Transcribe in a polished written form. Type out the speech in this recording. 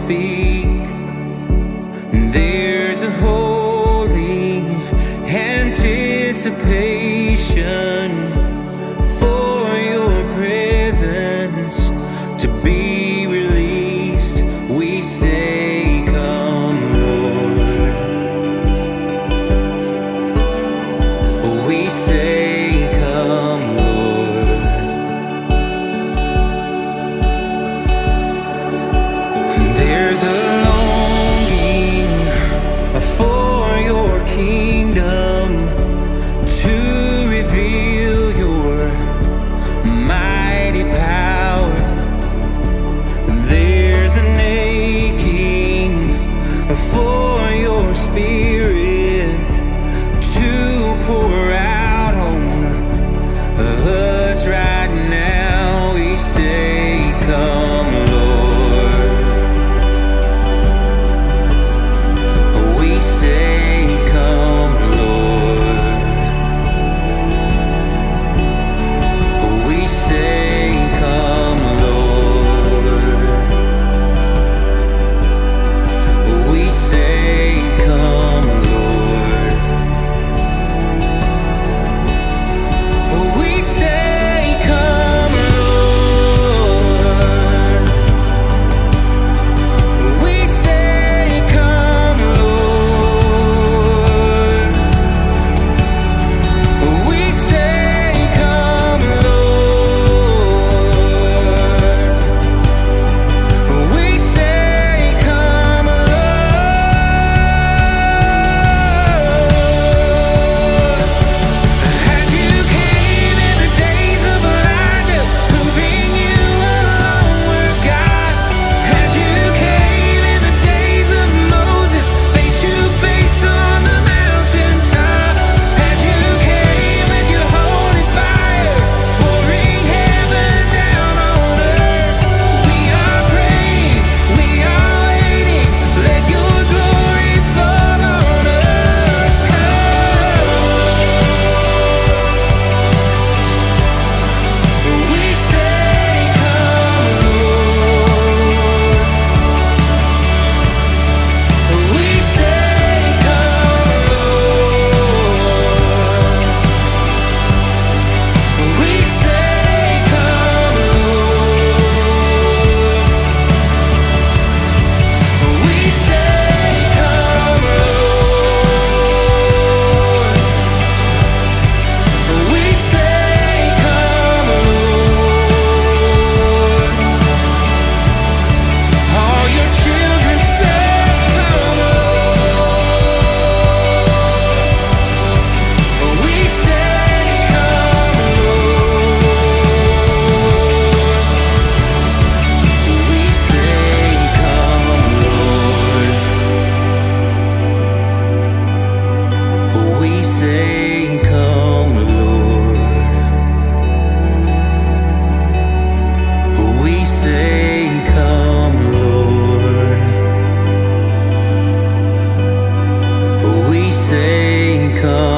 speak. There's a holy anticipation for your presence to be released. We say, come, Lord. We say, come, Lord. There's a longing for your kingdom to reveal your mighty power. There's an aching for your spirit to pour out on us right now. We say, come, Lord. Say, come.